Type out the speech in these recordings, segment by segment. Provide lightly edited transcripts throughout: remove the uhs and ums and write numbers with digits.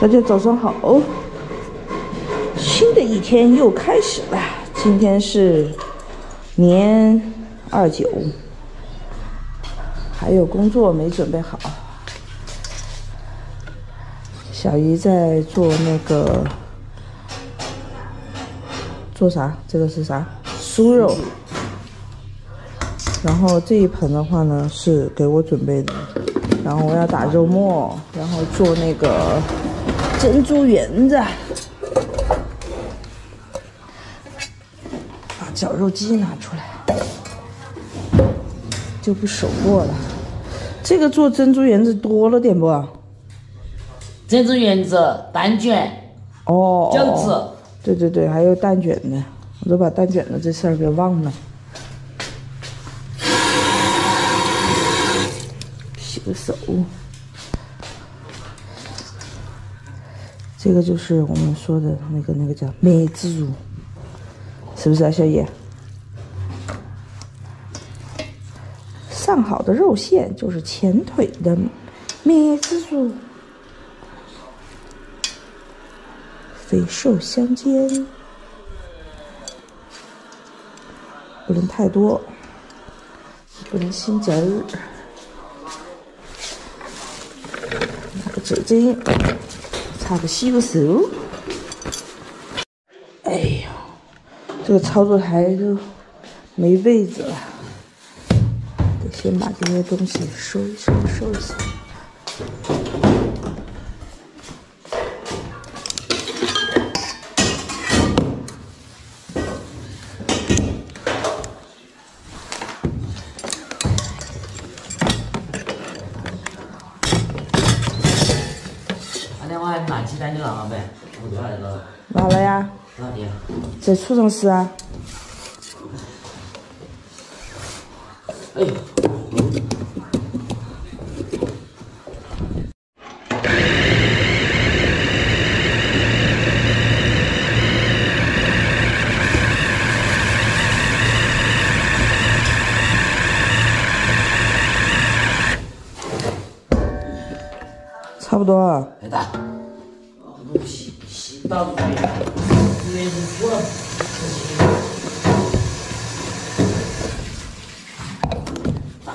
大家早上好，新的一天又开始了。今天是年29，还有工作没准备好。小鱼在做那个做啥？这个是啥？酥肉。然后这一盆的话呢，是给我准备的。然后我要打肉末，然后做那个珍珠圆子，把绞肉机拿出来，就不手剁了。这个做珍珠圆子多了点不？珍珠圆子、蛋卷，饺子，对对对，还有蛋卷呢，我都把蛋卷的这事儿给忘了。 手，这个就是我们说的那个叫梅子乳，是不是啊，小野？上好的肉馅就是前腿的梅子乳，肥瘦相间，不能太多，不能心急儿。 手巾，擦个洗个手。哎呦，这个操作台都没位置了，得先把这些东西收一收。拿了呀，在厨上吃啊。哎，差不多啊。来打。 到底没过。打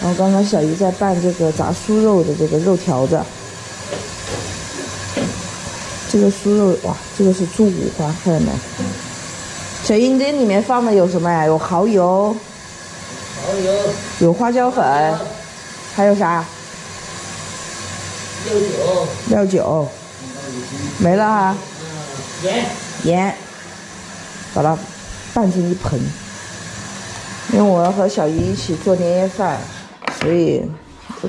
然后刚刚小姨在拌这个炸酥肉的这个肉条子，这个酥肉哇，这个是猪五花，看到没？小姨，你这里面放的有什么呀？有蚝油，有花椒粉，还有啥？料酒，没了哈。盐，好了。 拌成一盆，因为我要和小姨一起做年夜饭，所以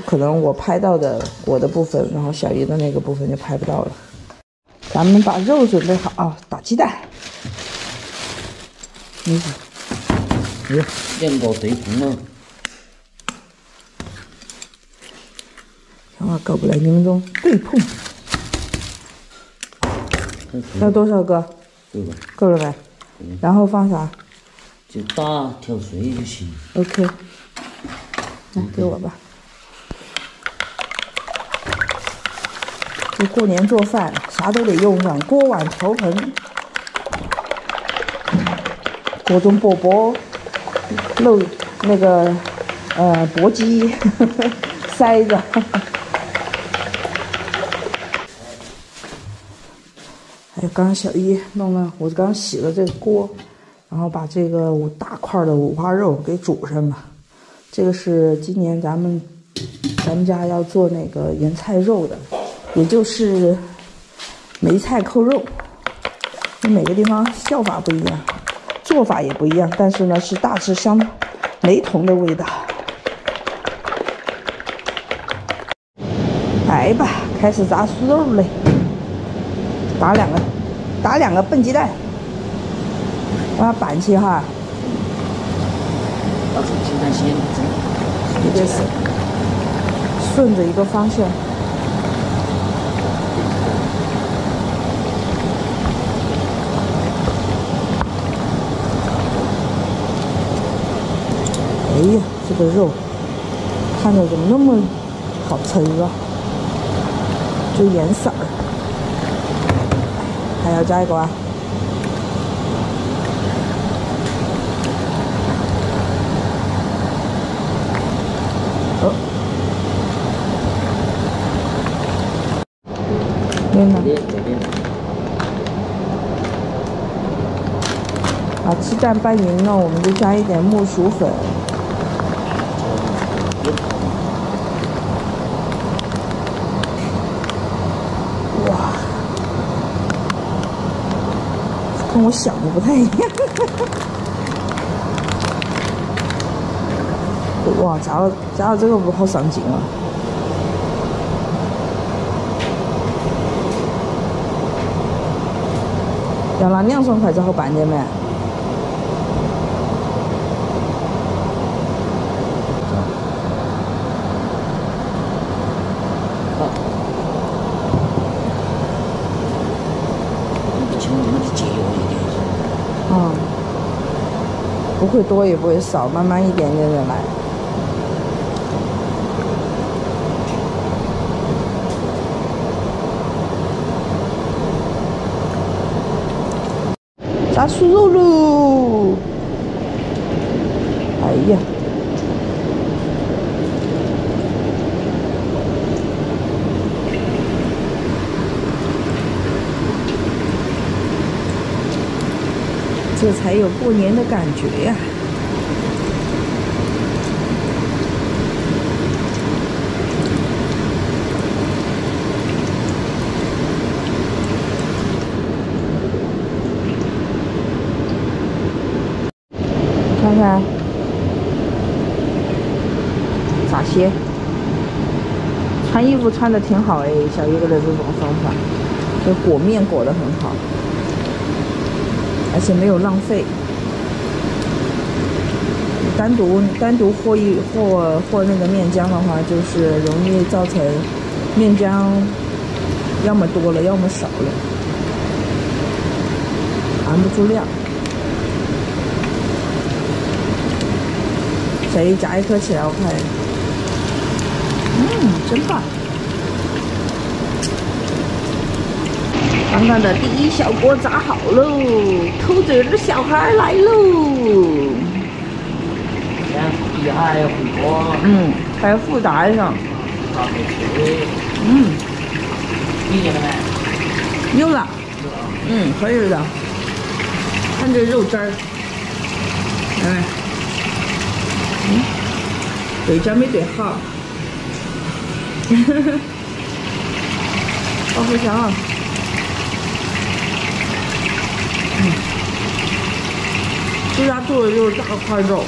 可能我拍到的我的部分，然后小姨的那个部分就拍不到了。咱们把肉准备好啊，打鸡蛋。练到贼疼了。啊，搞不来2分钟对碰。要多少个？够了呗。 然后放啥？就大挑水就行。OK， 来给我吧。这过年做饭啥都得用上，锅碗瓢盆，各种饽饽、漏那个簸箕、筛子。刚刚小姨弄了，我刚洗了这个锅，然后把这个大块的五花肉给煮上吧。这个是今年咱们家要做那个盐菜肉的，也就是梅菜扣肉。每个地方叫法不一样，做法也不一样，但是呢是大致雷同的味道。来吧，开始炸酥肉嘞，打两个。打两个笨鸡蛋，把它板起哈。到时候鸡蛋先这个是顺着一个方向。 哎呀，这个肉看着怎么那么好吃啊？就颜色儿，还要加一个啊！面呢？啊，鸡蛋拌匀了，我们就加一点木薯粉。 跟我想的不太一样，哇！炸了这个不好上劲啊！要拿两双筷子好拌点没？好。 嗯，不会多也不会少，慢慢一点点的来。炸酥肉喽！哎呀，这才有过年的感觉呀！看看，咋些？穿衣服穿的挺好哎，小叶哥的这种方法，就裹面裹的很好。 而且没有浪费，单独和那个面浆的话，就是容易造成面浆要么多了，要么少了，按不住量。小姨夹一颗起来，我看，真棒！刚刚的第一小锅炸好喽，偷嘴的小孩来喽！底下还有火，还要复炸一下。腻了没？有了。可以了。看这肉汁儿，对焦没对好。爆火香。 这家做的就是大块肉，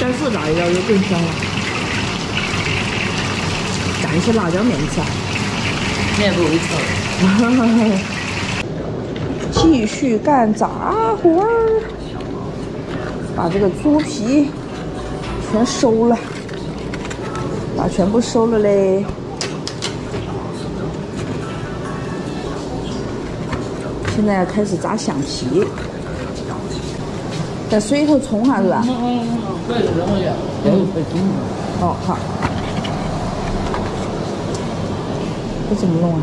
再复炸一下就更香了。炸一些辣椒面子，面不会臭。继续干杂活儿，把这个猪皮全收了，把全部收了嘞。 现在开始炸响皮，再水里头冲下是吧？哦，好。这怎么弄啊？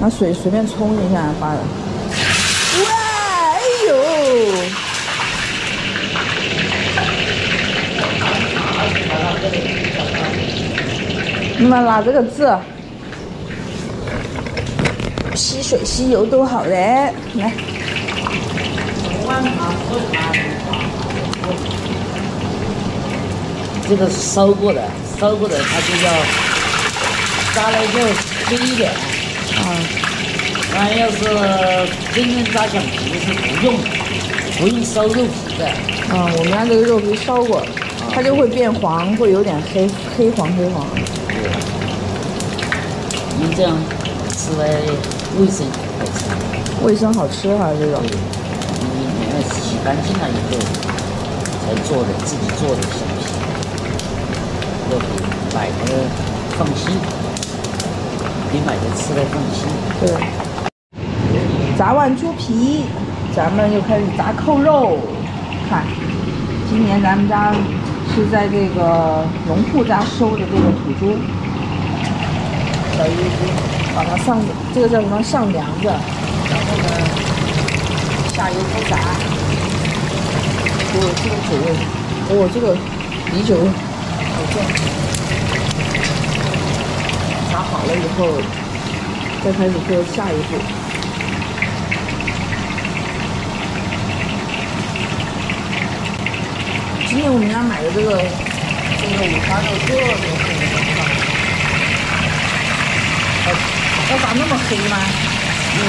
拿水随便冲一下，罢了。哇，哎呦！你们拿这个纸。 吸水吸油都好嘞，来。这个是烧过的，它就要炸了就黑一点。要是真正炸响皮是不用烧肉皮的。我们家这个肉皮烧过，它就会变黄，会有点黑黄。这样吃来卫生，卫生好吃哈、啊、这种。你洗干净了以后才做的，自己做的东西，要比买的放心，比买的吃的放心。对。炸完猪皮，咱们又开始炸扣肉。看，今年咱们家。 是在这个农户家收的这个土猪，小一猪，把它上这个叫什么上梁子，然后呢下油锅炸。这个酒味，我、哦、这个啤酒好正。炸好了以后，再开始做下一步。 今天我们家买的这个五花肉特别好，它咋那么黑吗？嗯，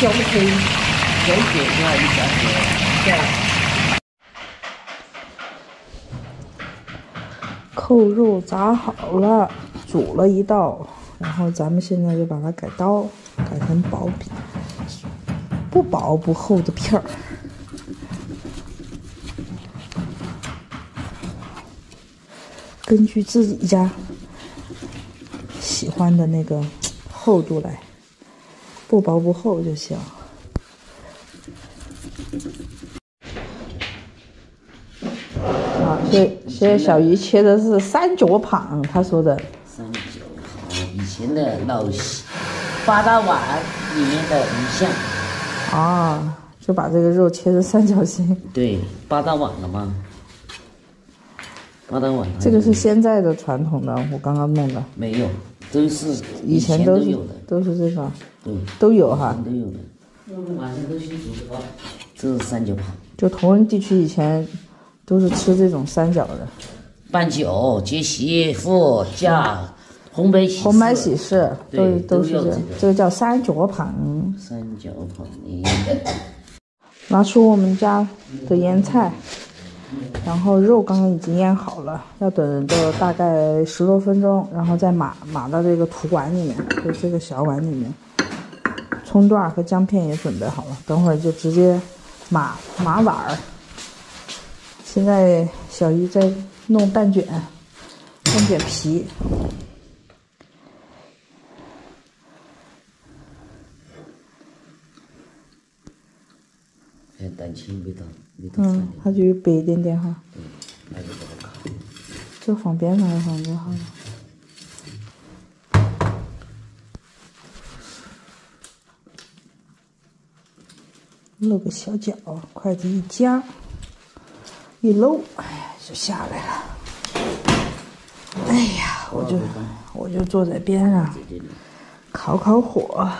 焦黑，焦点要一点点。对。扣肉炸好了，煮了一道，然后咱们现在就把它改刀，改成薄片，不薄不厚的片儿。 根据自己家喜欢的那个厚度来，不薄不厚就行。啊，这小鱼切的是39磅，他说的。39磅，以前的老8大碗里面的鱼项。啊，就把这个肉切成三角形。对，8大碗了吗？ 这个是现在的传统的，我刚刚弄的。没有，都是以前都有的，都是这种。嗯，都有哈。都有的。我们晚上都去煮啊。这是39磅。就同仁地区以前都是吃这种三角的。办酒、结媳妇、嫁、红白喜事，都是这。这个叫39磅。39磅。拿出我们家的腌菜。 然后肉刚刚已经腌好了，要等到大概10多分钟，然后再码到这个土碗里面，就这个小碗里面。葱段和姜片也准备好了，等会儿就直接码碗儿。现在小鱼在弄蛋卷皮。哎，蛋清味道。 嗯，它就白一点点哈。嗯，那就不好看。就放边上放就好了。露个小角，筷子一夹，一搂，哎呀，就下来了。哎呀，我就坐在边上，烤火，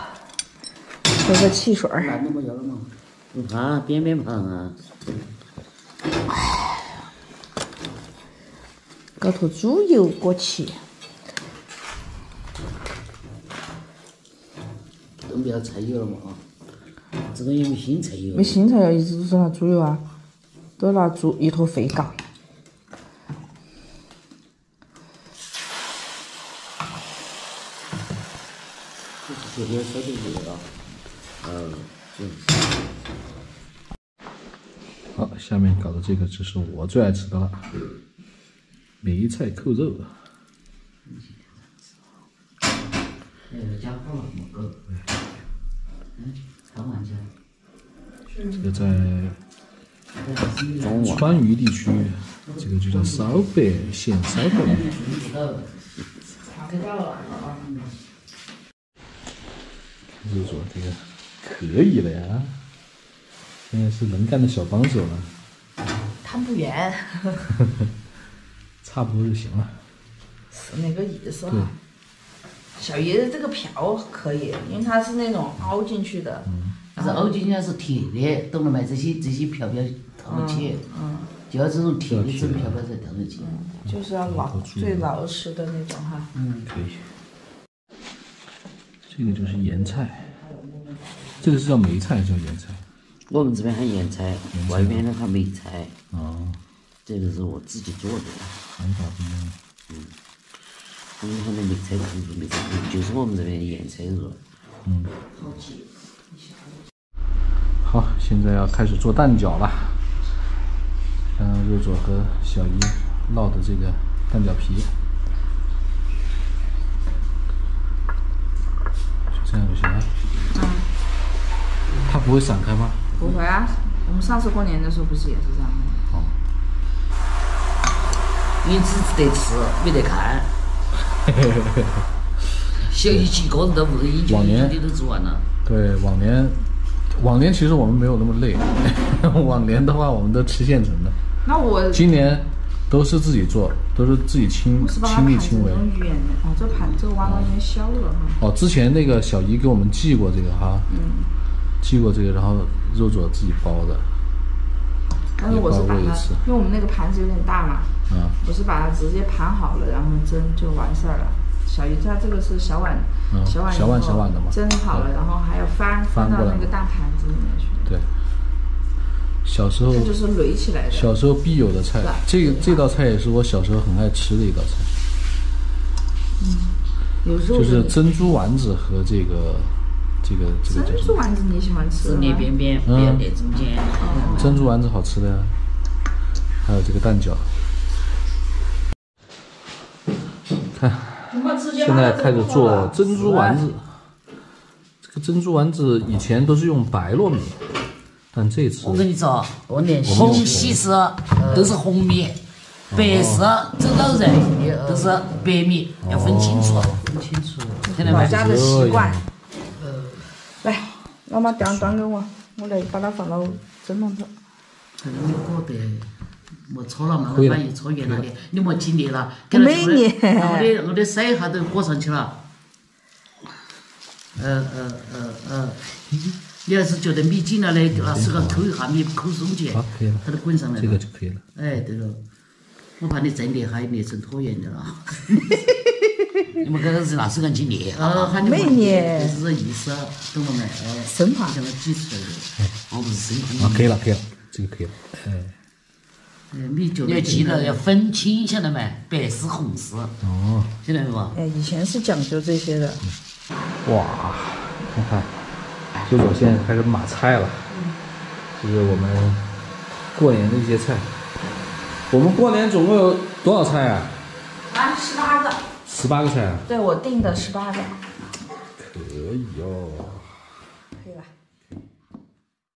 喝个汽水儿。 啊，边胖啊！哎，搞坨猪油过去，都不要柴油了嘛啊！这个有没新柴油？没新柴油，一直都是拿猪油啊，都拿一坨肥膏。这是昨天烧的油啊，好，下面搞的这个就是我最爱吃的了，梅菜扣肉。这个在川渝地区，这个就叫烧白咸烧白。肉做这个可以了呀。 现在是能干的小帮手了，看不远，差不多就行了。是那个意思哈。小鱼的这个瓢可以，因为它是那种凹进去的，但是凹进去是铁的，懂了没？这些瓢淘气，就要这种铁的这种瓢才淘得起。就是要最老实的那种哈。嗯，可以。这个就是盐菜，这个是叫梅菜，叫盐菜。 我们这边喊盐菜，外边的喊梅菜。哦，这个是我自己做的。想法不一样。嗯，他们后面理财的部分比较多，就是我们这边验车弱。嗯。好，现在要开始做蛋饺了。刚刚肉总和小姨烙的这个蛋饺皮，就这样就行了。嗯。它不会散开吗？不会啊，我们上次过年的时候不是也是这样吗？哦。你只得吃，没得看。 小姨几个人到屋里，往年都做完了。对，往年其实我们没有那么累。往年的话，我们都吃现成的。那我今年都是自己做，都是自己亲力亲为。哦，这盘子挖到有点小了哈。哦，之前那个小姨给我们寄过这个哈，嗯，寄过这个，然后肉佐自己包的。但是我是把它，因为我们那个盘子有点大嘛。 嗯，我是把它直接盘好了，然后蒸就完事儿了。小鱼它这个是小碗，嗯、小碗的嘛，蒸好了，然后还要翻到那个大盘子里面去。对，小时候这就是垒起来的，小时候必有的菜。这道菜也是我小时候很爱吃的一道菜。嗯，有肉就是珍珠丸子和这个。珍珠丸子你喜欢吃吗？裂边边，不要裂中间。珍珠丸子好吃的呀，还有这个蛋饺。 看，现在开始做珍珠丸子。这个珍珠丸子以前都是用白糯米，但这次我跟你说，我们红喜事都是红米，白事走老人都是白米，要分清楚，分清楚。老家的习惯。来，老妈端给我，我来把它放到蒸笼头。这个没过的。 没炒了嘛，老板又炒远了的，你没几年了，给了我的手一下都裹上去了。你要是觉得米紧了嘞，拿手上抠一下米，抠松去，它都滚上来了。这个就可以了。哎，对了，我怕你再捏还捏成椭圆的了。你们刚刚是拿手上去捏，没捏，就是这意思，懂了没？生怕像那挤出来的，我不是生怕。可以了，这个可以了，哎。 要记得要分清，晓得没？白事红事。哦，晓得没不？哎，以前是讲究这些的。哇，看，就我现在开始码菜了，就是我们过年的一些菜。我们过年总共有多少菜啊？啊，18个。18个菜啊？对，我定的18个。可以哦。可以吧？